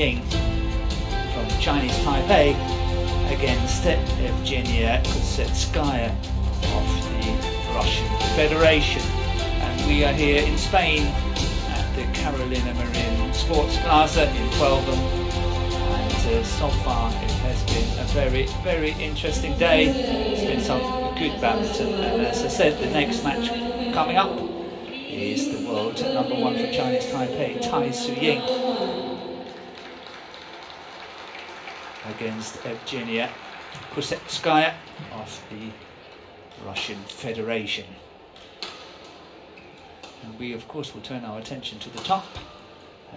Ying from Chinese Taipei against Evgeniya Kosetskaya of the Russian Federation. And we are here in Spain at the Carolina Marin Sports Plaza in Huelva. And so far it has been a very, very interesting day. It's been some good badminton, and as I said, the next match coming up is the world #1 for Chinese Taipei, Tai Tzu Ying, against Evgeniya Kosetskaya of the Russian Federation. And we of course will turn our attention to the top,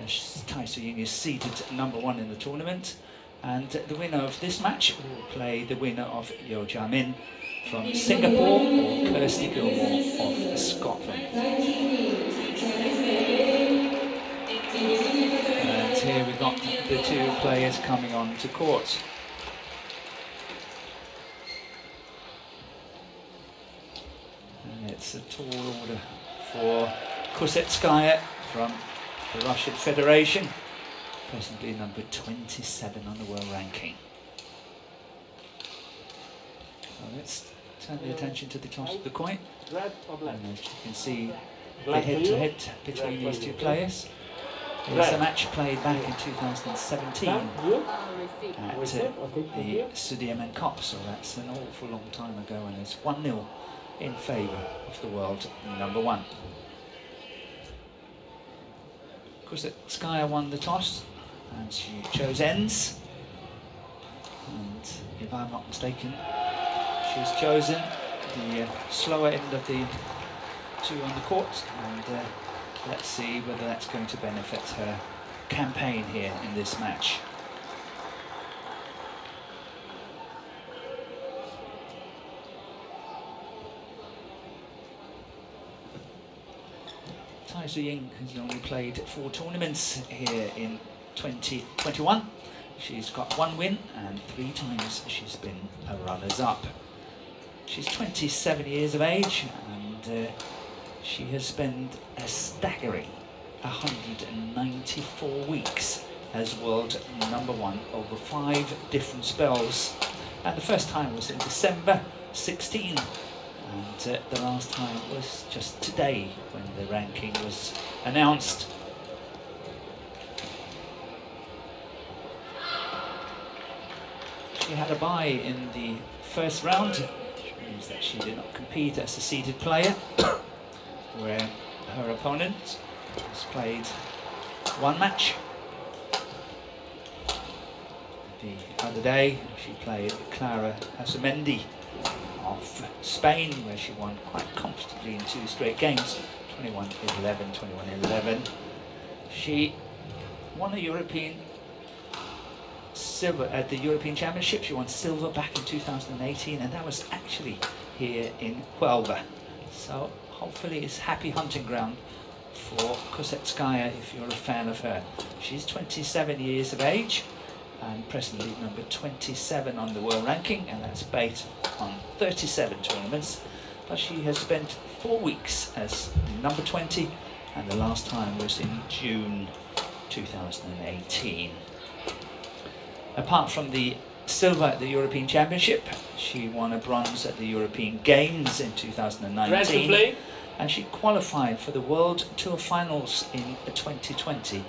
as Tai Tzu Ying is seeded #1 in the tournament, and the winner of this match will play the winner of Yeo Jia Min from Singapore or Kirsty Gilmour of Scotland. And here we've got the two players coming on to court. And it's a tall order for Kosetskaya from the Russian Federation, presently #27 on the world ranking. So let's turn the attention to the toss of the coin. And as you can see, the head-to-head between these two players. It was a match played back in 2017 at the Sudirman Cup, so that's an awful long time ago, and it's 1-0 in favour of the world #1. Kosetskaya won the toss and she chose ends, and if I'm not mistaken, she's chosen the slower end of the two on the court, and let's see whether that's going to benefit her campaign here in this match. Tai Tzu Ying has only played 4 tournaments here in 2021. She's got 1 win, and 3 times she's been a runners-up. She's 27 years of age, and she has spent a staggering 194 weeks as world #1 over 5 different spells. And the first time was in December 2016, and the last time was just today when the ranking was announced. She had a bye in the first round, which means that she did not compete as a seeded player, where her opponent has played 1 match. The other day she played Clara Azumendi of Spain, where she won quite comfortably in 2 straight games, 21-11, 21-11. She won a European silver at the European Championship. She won silver back in 2018, and that was actually here in Huelva. So hopefully it's happy hunting ground for Kosetskaya if you're a fan of her. She's 27 years of age and presently #27 on the world ranking, and that's based on 37 tournaments. But she has spent 4 weeks as #20, and the last time was in June 2018. Apart from the silver at the European Championship, she won a bronze at the European Games in 2019, and she qualified for the World Tour Finals in 2020.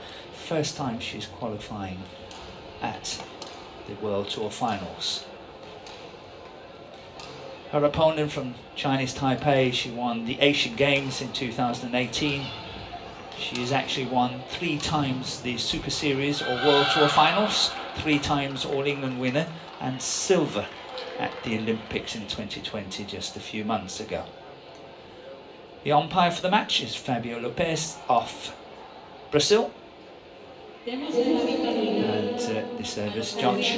First time she's qualifying at the World Tour Finals. Her opponent from Chinese Taipei, she won the Asian Games in 2018. She's actually won 3 times the Super Series or World Tour Finals, 3 times All-England winner, and silver at the Olympics in 2020, just a few months ago. The umpire for the match is Fabio Lopez of Brazil, and the service judge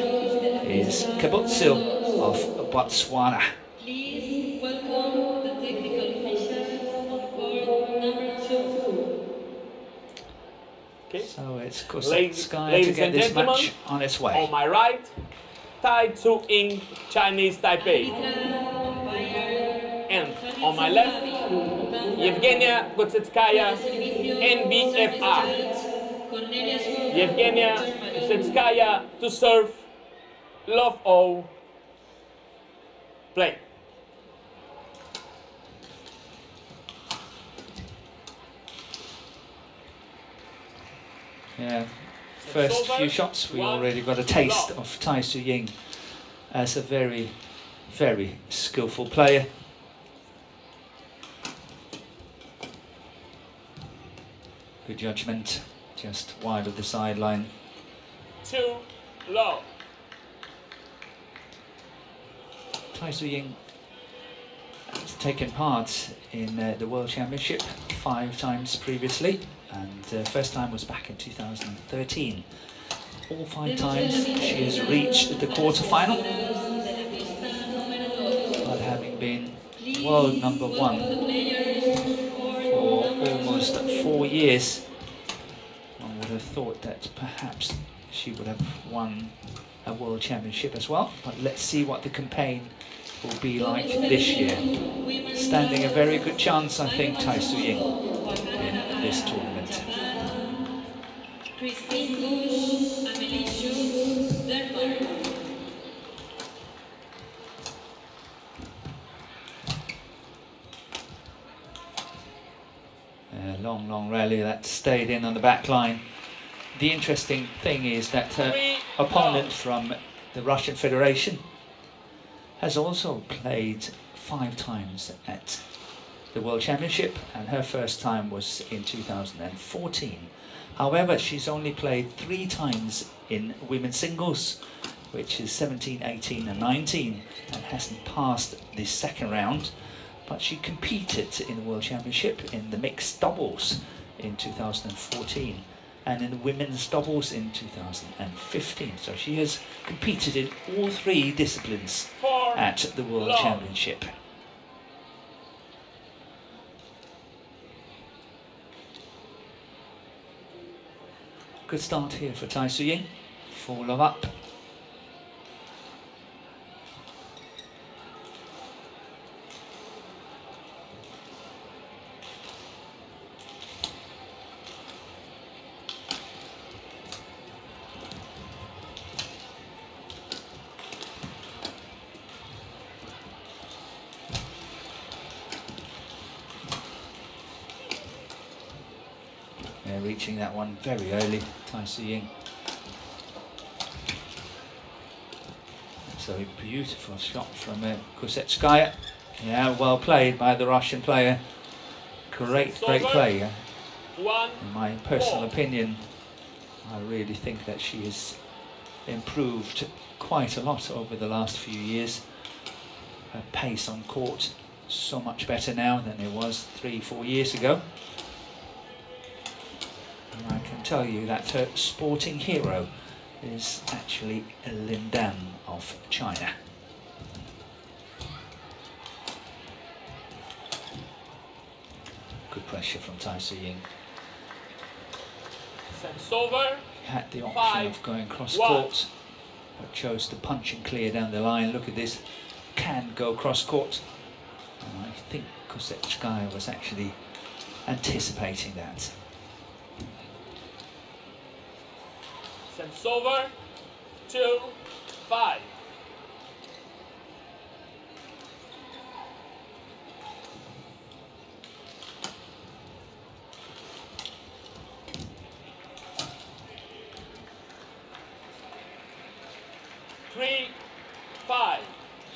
is Kabutso of Botswana. So it's Kosetskaya to get this match on its way. On my right, Tai Tzu Ying, Chinese Taipei. And on my left, Evgeniya Kosetskaya, NBFR. Evgeniya Kosetskaya to serve. Love all. Play. Yeah, first few shots we already got a taste of Tai Tzu Ying as a very, very skillful player. Good judgment, just wide of the sideline. Too low. Tai Tzu Ying has taken part in the World Championship 5 times previously, and first time was back in 2013. All 5 times she has reached the quarterfinal, but having been world number 1 for almost 4 years, one would have thought that perhaps she would have won a World Championship as well. But let's see what the campaign will be like this year. Standing a very good chance, I think, Tai Tzu Ying in this tournament. A long, long rally that stayed in on the back line. The interesting thing is that her opponent from the Russian Federation has also played 5 times at the World Championship, and her first time was in 2014. However, she's only played 3 times in women's singles, which is 17, 18 and 19, and hasn't passed the second round. But she competed in the World Championship in the mixed doubles in 2014. And in the women's doubles in 2015. So she has competed in all 3 disciplines at the World Championship. Good start here for Tai Tzu Ying. 4-love up. Reaching that one very early, Tai Tzu Ying. So a beautiful shot from Kosetskaya. Yeah, well played by the Russian player. Great player. In my personal opinion, I really think that she has improved quite a lot over the last few years. Her pace on court so much better now than it was 3-4 years ago. And I can tell you that her sporting hero is actually Lin Dan of China. Good pressure from Tai Tzu Ying. She had the option of going cross-court, but chose to punch and clear down the line. Look at this, can go cross-court. And I think Kosetskaya was actually anticipating that. It's over, 2-5.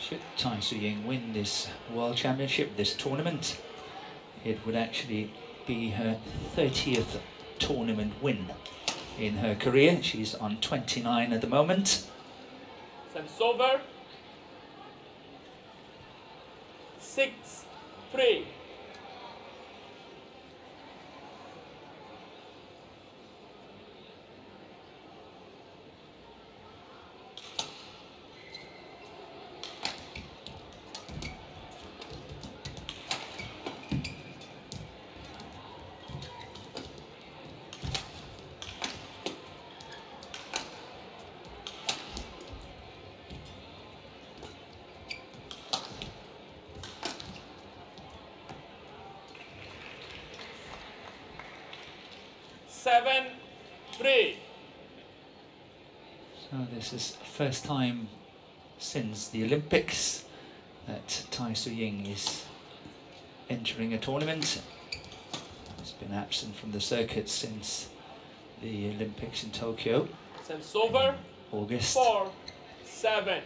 Should Tai Tzu Ying win this World Championship, this tournament, it would actually be her 30th tournament win in her career. She's on 29 at the moment. It's over. 6-3. Bendy. So this is the first time since the Olympics that Tai Tzu Ying is entering a tournament. He's been absent from the circuit since the Olympics in Tokyo. Since over August. 4-7.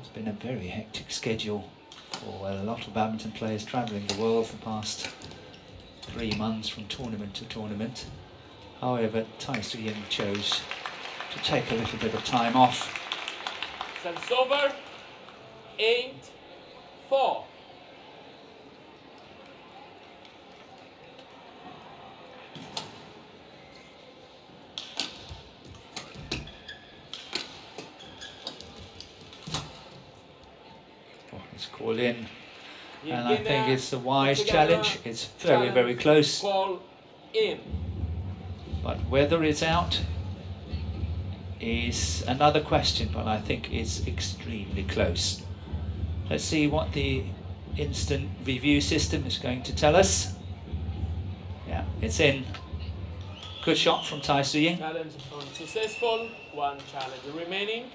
It's been a very hectic schedule for a lot of badminton players travelling the world for the past 3 months from tournament to tournament. However, Tai Tzu Ying chose to take a little bit of time off. Since over 8-4. Call in, and I think it's a wise challenge. It's very, very close. Call in, but whether it's out is another question. But I think it's extremely close. Let's see what the instant review system is going to tell us. Yeah, it's in. Good shot from Tai Tzu Ying. Challenge unsuccessful. One challenge remaining.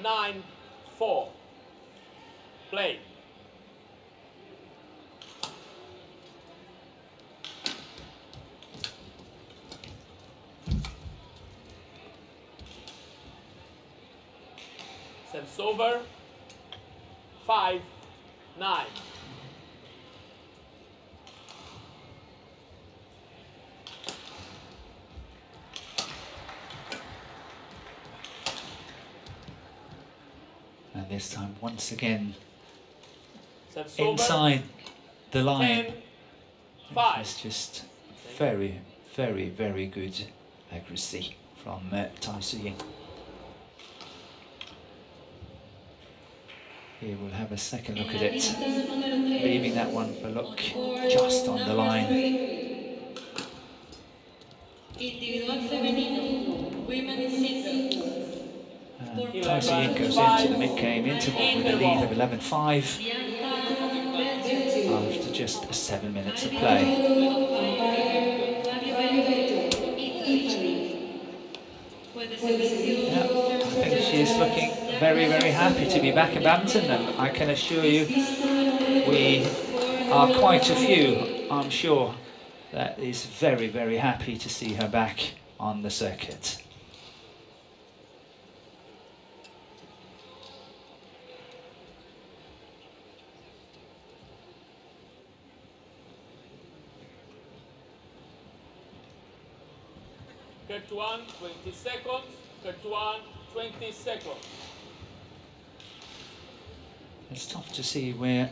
9-4. Play. Serves over. 5-9. And this time, once again, inside the line. 10-5. It's just very, very, very good accuracy from Tai Tzu Ying. Here we'll have a second look at it, leaving that one for look just on the line. Tai Tzu Ying goes into the mid-game interval with a lead of 11-5 after just 7 minutes of play. Yeah, I think she is looking very, very happy to be back in badminton, and I can assure you we are quite a few, I'm sure, that is very, very happy to see her back on the circuit. Cut one, 20 seconds. Cut one, 20 seconds. It's tough to see where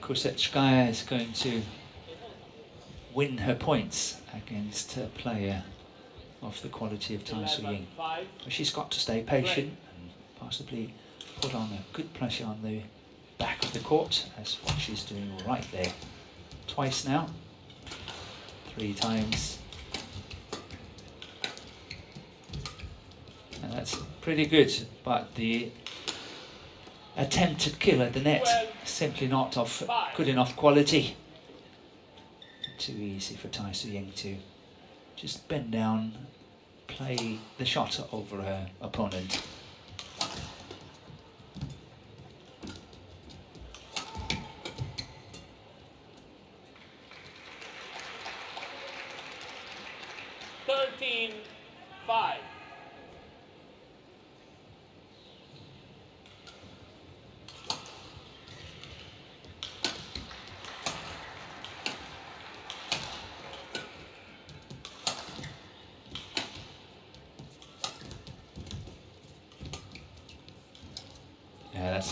Kosetskaya is going to win her points against a player of the quality of Tai Tzu Ying. But she's got to stay patient and possibly put on a good pressure on the back of the court. That's what she's doing right there. Twice now. 3 times. And that's pretty good, but the attempted kill at the net simply not of good enough quality. Too easy for Tai Tzu Ying to just bend down, play the shot over her opponent.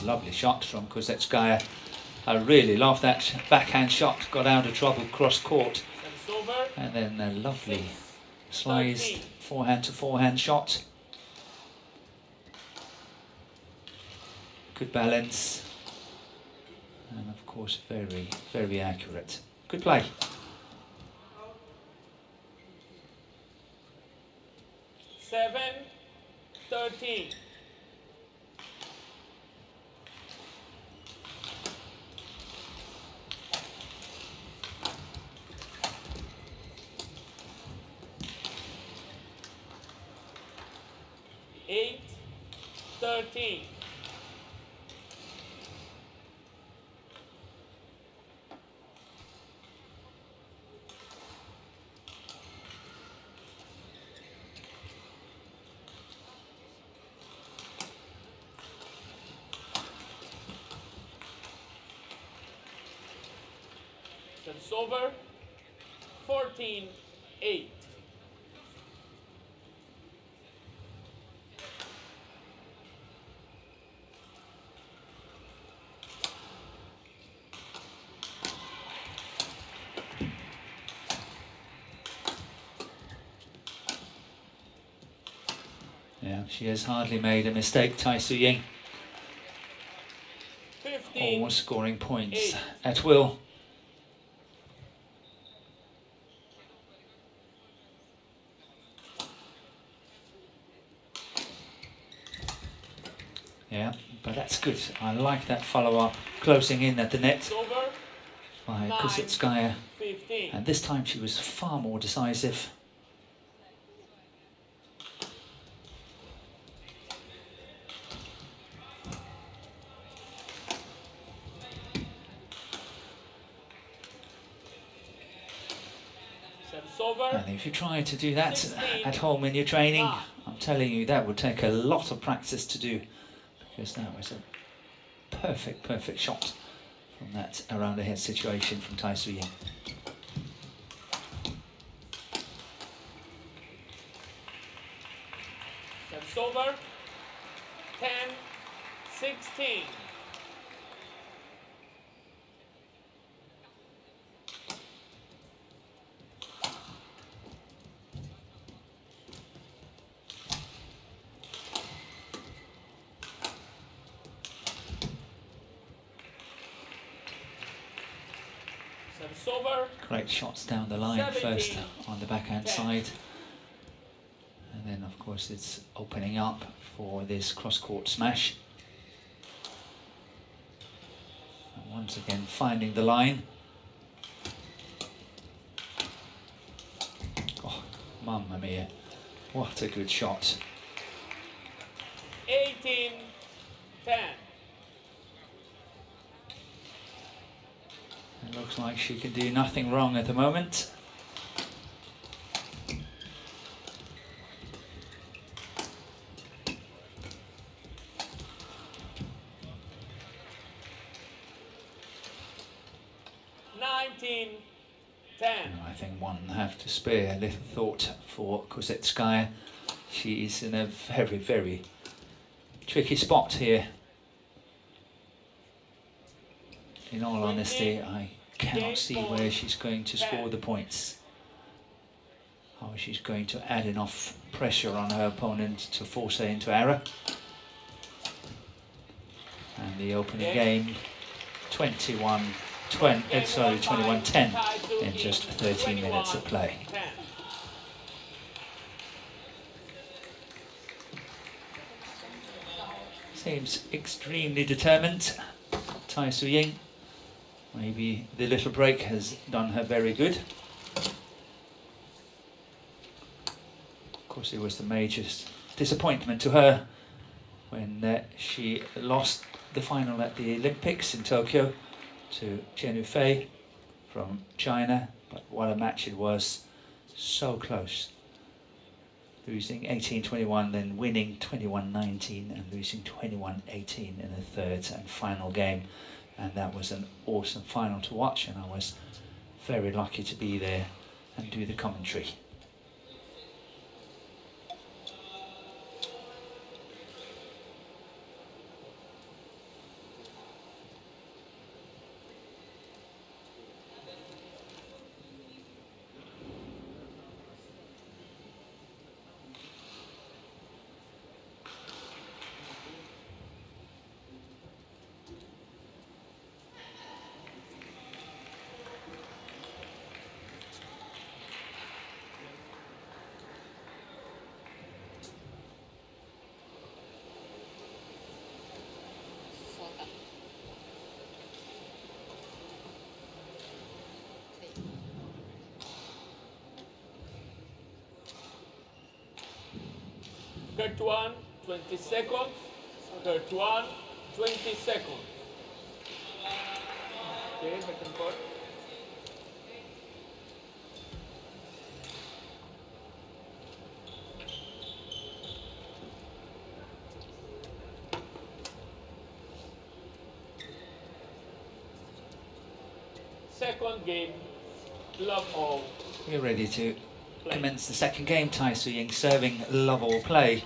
Lovely shot from Kosetskaya. I really love that backhand shot. Got out of trouble cross court, and then a lovely sliced forehand to forehand shot. Good balance, and of course very, very accurate. Good play. 8-13. It's over. 14-8. Yeah, she has hardly made a mistake, Tai Tzu Ying. All scoring points at will. Yeah, but that's good. I like that follow-up, closing in at the net by Kosetskaya. And this time she was far more decisive. And if you try to do that at home in your training, I'm telling you, that would take a lot of practice to do. Because that was a perfect shot from that around the head situation from Tai Tzu Ying. That's over. 10-16. Great shots down the line, 17, first on the backhand 10. Side, and then of course it's opening up for this cross-court smash, and once again finding the line. Oh, mamma mia, what a good shot. 18-10. It looks like she can do nothing wrong at the moment. And I think one have to spare a little thought for Kosetskaya. She is in a very tricky spot here. In all honesty, I cannot see where she's going to score the points. How she's going to add enough pressure on her opponent to force her into error. And the opening game, 21-10 in just 13 minutes of play. Seems extremely determined, Tai Tzu Ying. Maybe the little break has done her very good. Of course, it was the major disappointment to her when she lost the final at the Olympics in Tokyo to Chen Yuefei from China. But what a match it was, so close. Losing 18-21, then winning 21-19 and losing 21-18 in the third and final game. And that was an awesome final to watch, and I was very lucky to be there and do the commentary. Good one, 20 seconds, third one, 20 seconds. Okay, second part. Second game, love all. We're ready to commence the second game. Tai Tzu Ying serving love all play.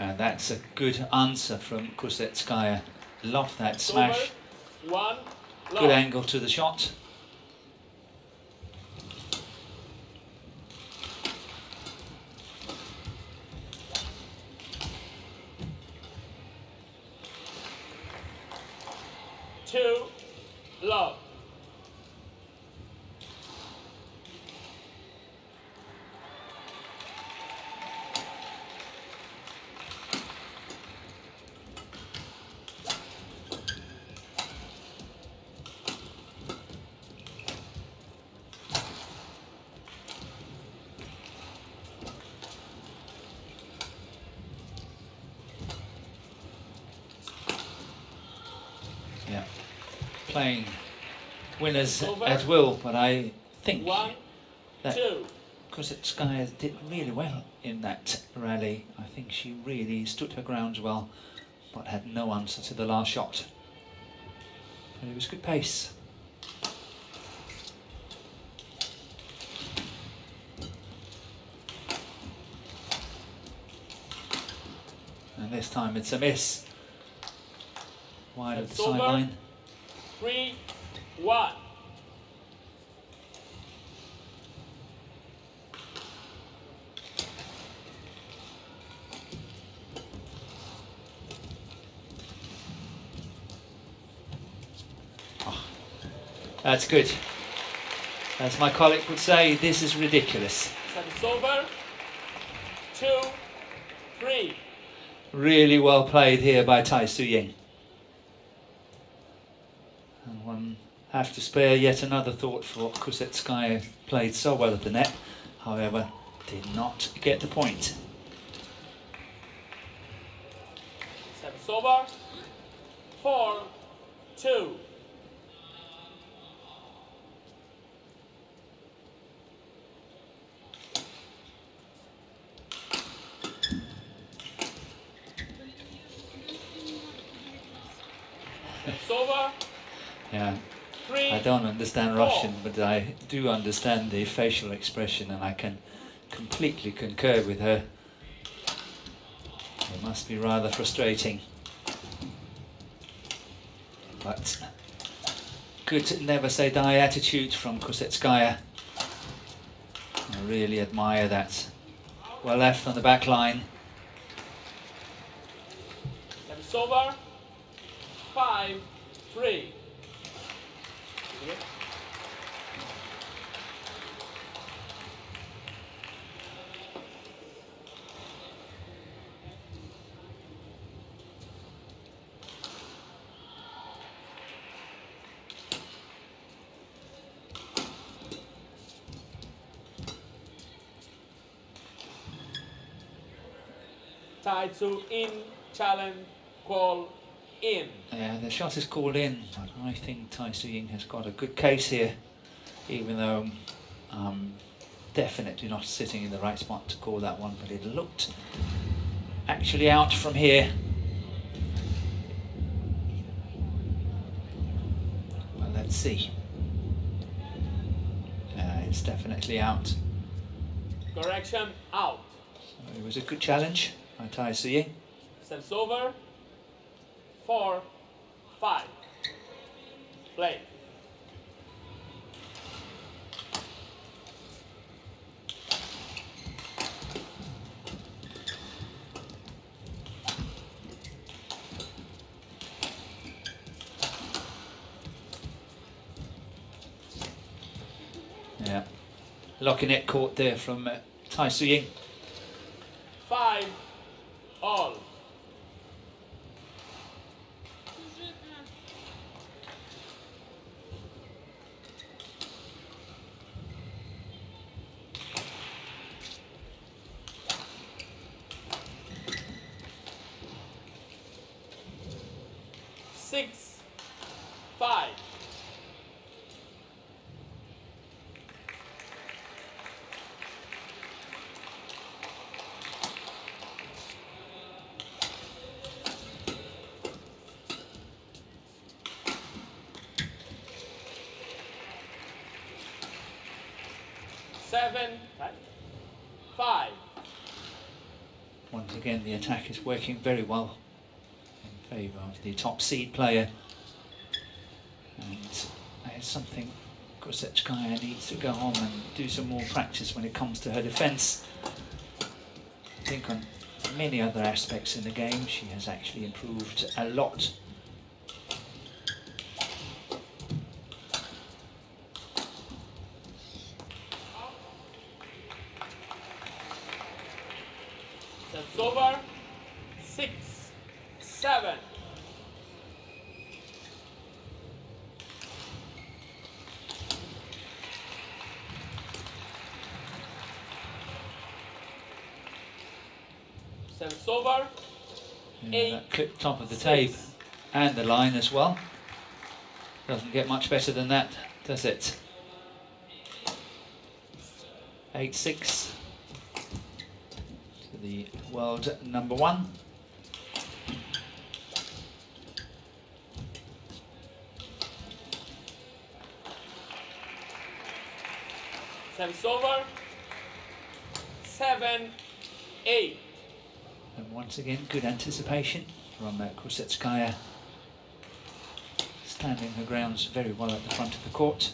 And that's a good answer from Kosetskaya. Love that smash. One, love. Good angle to the shot. Two, love. Playing winners over at will, but I think Kosetskaya did really well in that rally. I think she really stood her ground well, but had no answer to the last shot. But it was good pace. And this time it's a miss. Wide of the sideline. 3-1. Oh, that's good. As my colleague would say, this is ridiculous. It's over. 2-3. Really well played here by Tai Tzu Ying. Have to spare yet another thought for Kosetskaya, played so well at the net, however, did not get the point. Service over. 4-2. Service over. Yeah. I don't understand Russian, but I do understand the facial expression, and I can completely concur with her. It must be rather frustrating. But good never say die attitude from Kosetskaya. I really admire that. Well left on the back line. And it's over. 5-3. Tai Tzu in challenge call in. Yeah, the shot is called in, but I think Tai Tzu Ying has got a good case here, even though definitely not sitting in the right spot to call that one, but it looked actually out from here. Well, let's see. It's definitely out. Correction, out. So it was a good challenge by Tai Tzu Ying. Steps over. 4-5. Play. Yeah. Locking it caught there from Tai Tzu Ying. 5-all. 7-5. Once again, the attack is working very well in favour of the top seed player. And that is something Kosetskaya needs to go on and do some more practice when it comes to her defence. I think on many other aspects in the game, she has actually improved a lot. That's over. 6-7. Over. Yeah, that clipped top of the tape and the line as well. Doesn't get much better than that, does it? 8-6 to the world number one. Service over. 7-8. And once again, good anticipation from Kosetskaya, standing her grounds very well at the front of the court.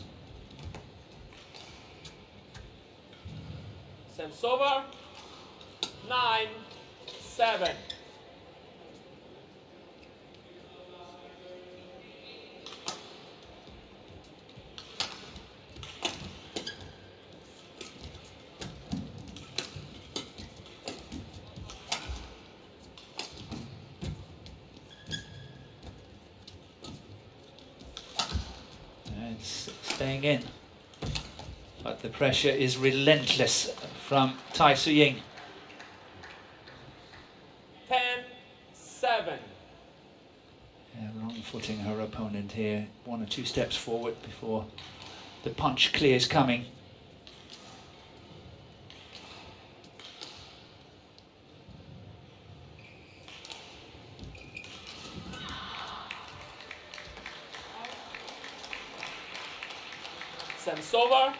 Service over. 9-7. Staying in, but the pressure is relentless from Tai Tzu Ying. 10-7. Yeah, wrong footing her opponent here, one or two steps forward before the punch clears coming. Service over.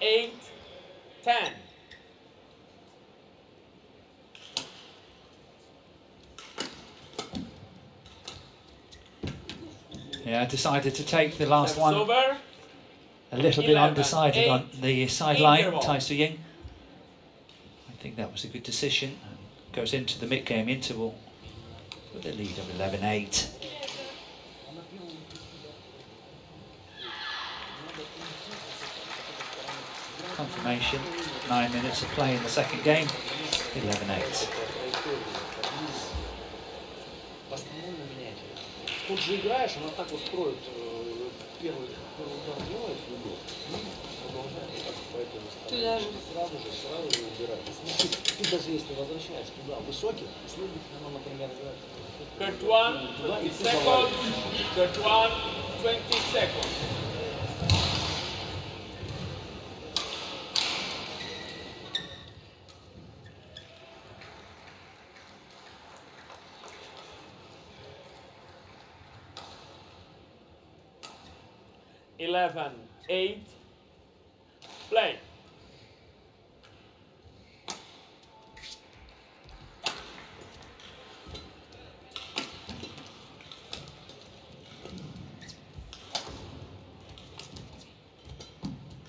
8-10. Yeah, I decided to take the last one over. A little 11, bit undecided on the sideline, Tai Tzu Ying. I think that was a good decision. Goes into the mid-game interval with a lead of 11-8. Confirmation, 9 minutes of play in the second game, 11-8. Good one, 20 seconds. Good one, 20 seconds. Eight, play.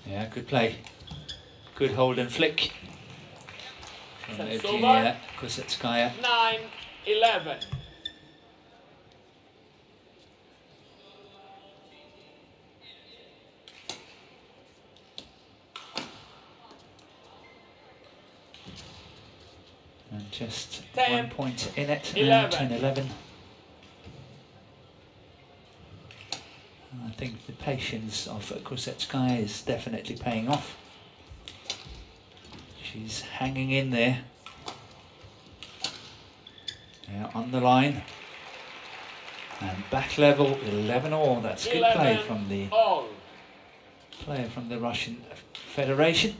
Yeah, good play. Good hold and flick from Evgeniya Kosetskaya. 9-11. Just 1 point in it, 10-11. I think the patience of Kosetskaya is definitely paying off. She's hanging in there. Yeah, on the line. And back level, 11-all. That's good play from the player from the Russian Federation.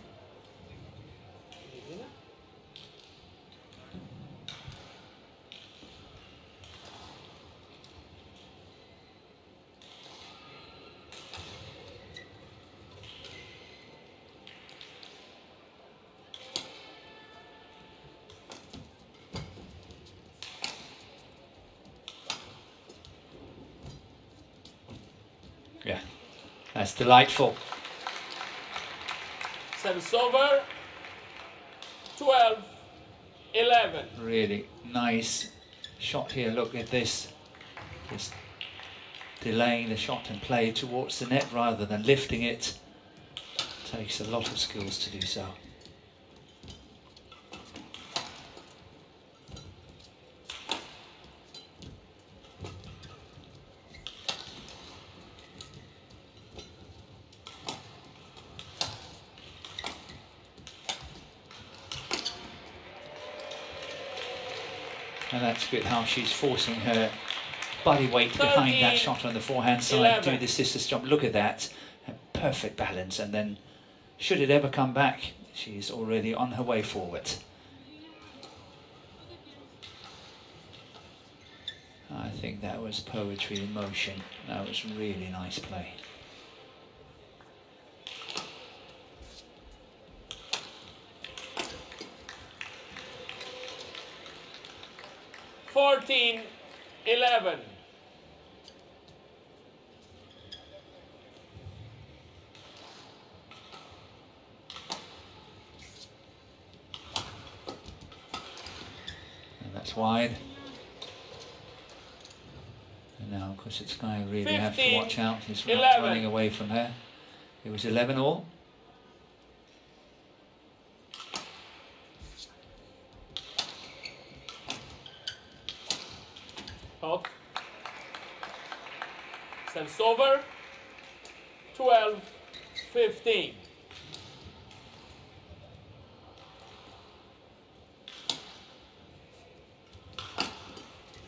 That's delightful. Service over. 12, 11. Really nice shot here. Look at this. Just delaying the shot and play towards the net rather than lifting it. Takes a lot of skills to do so. And that's good how she's forcing her body weight behind that shot on the forehand side, doing the sister's jump. Look at that, a perfect balance. And then, should it ever come back, she's already on her way forward. I think that was poetry in motion. That was really nice play. Eleven. And that's wide. And now, of course, Kosetskaya really has to watch out. He's not running away from her. It was 11 all. Service over. 12, 15.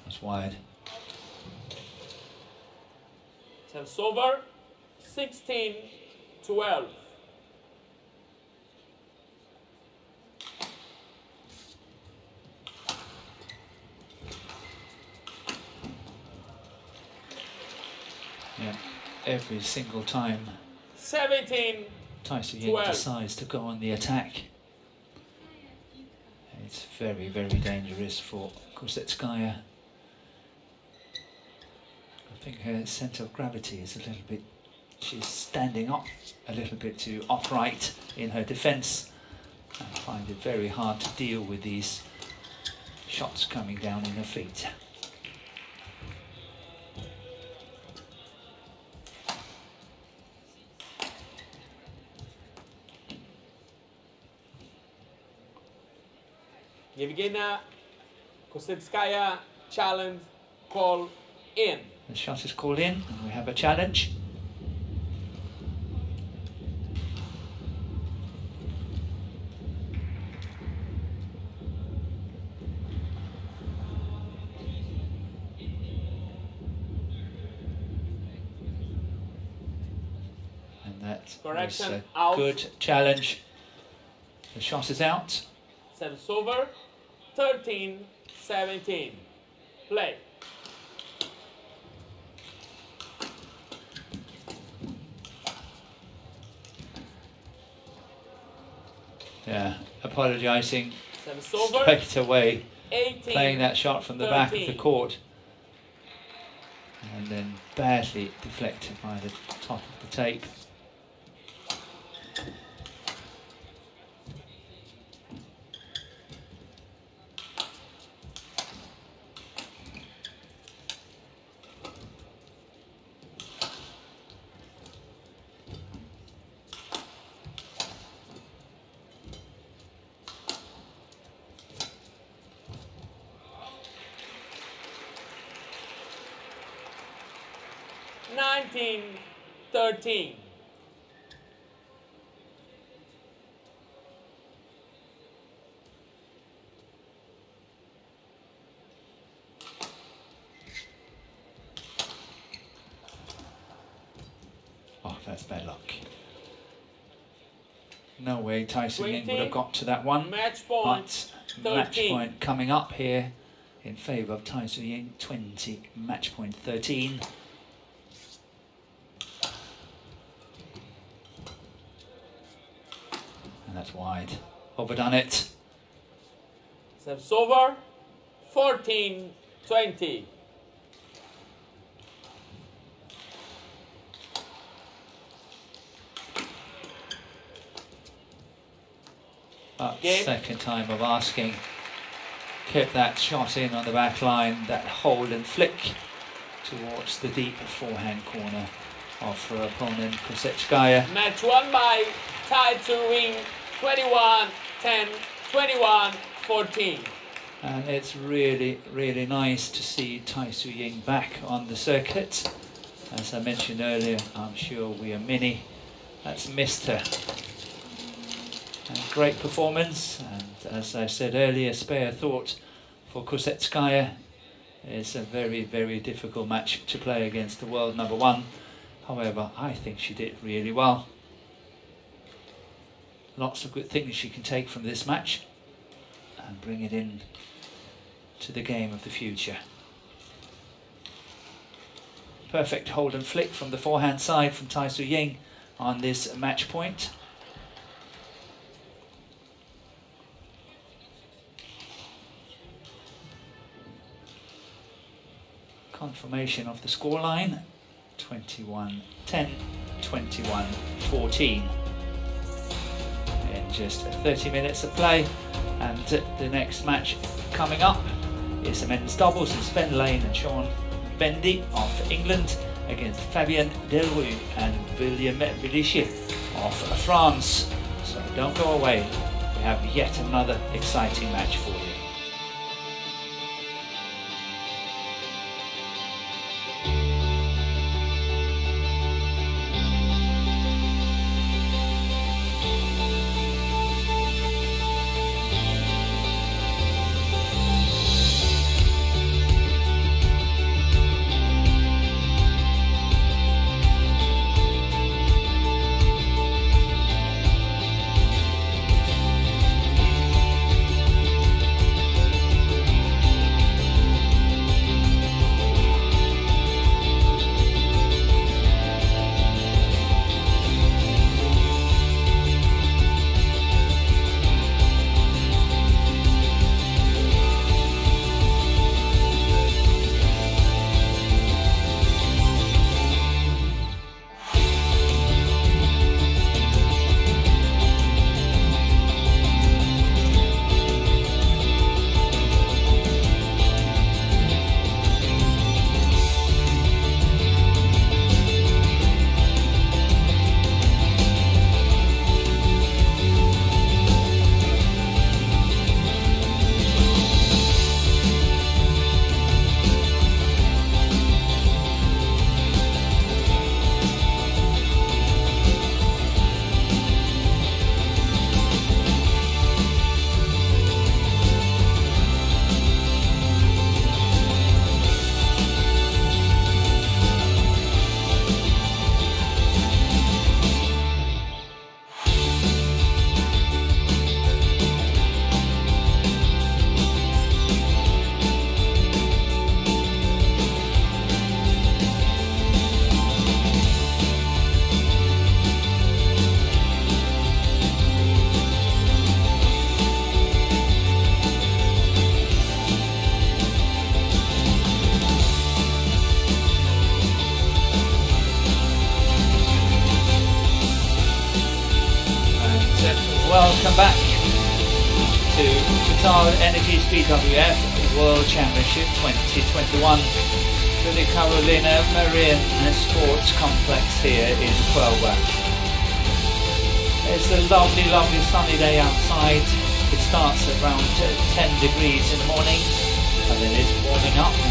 That's wide. Service over. 16, 12. Every single time 17 Tai Tzu Ying decides to go on the attack, it's very, very dangerous for Kosetskaya. I think her centre of gravity is a little bit, she's standing up a little bit too upright in her defence. I find it very hard to deal with these shots coming down in her feet. Evgeniya Kosetskaya, challenge, call in. The shot is called in, and we have a challenge. And that's a good challenge. The shot is out. Service over. 13, 17, play. Yeah, apologising straight away, 18, playing that shot from the 13. Back of the court. And then badly deflected by the top of the tape. Oh, that's bad luck. No way Tai Tzu Ying would have got to that one. Match point, but match point coming up here in favour of Tai Tzu Ying, 20, match point 13. Wide. Overdone it. Service over. 14, 20. But second time of asking, kept that shot in on the back line, that hold and flick towards the deep forehand corner of her opponent Kosetskaya. Match won by Tai Tzu Ying, 21-10, 21-14. And it's really, really nice to see Tai Tzu Ying back on the circuit. As I mentioned earlier, I'm sure we are many that's missed her. And great performance, and as I said earlier, spare thought for Kosetskaya. It's a very, very difficult match to play against the world number one. However, I think she did really well. Lots of good things she can take from this match and bring it in to the game of the future. Perfect hold and flick from the forehand side from Tai Tzu Ying on this match point. Confirmation of the scoreline, 21-10, 21-14. In just 30 minutes of play, and the next match coming up is the men's doubles. It's Ben Lane and Sean Bendy of England against Fabien Delrue and William Villeret of France. So don't go away, we have yet another exciting match for you. Welcome back to Total Energy's BWF World Championship 2021 to the Carolina Marin Sports Complex here in Huelva. It's a lovely, lovely sunny day outside. It starts at around 10 degrees in the morning and then it's warming up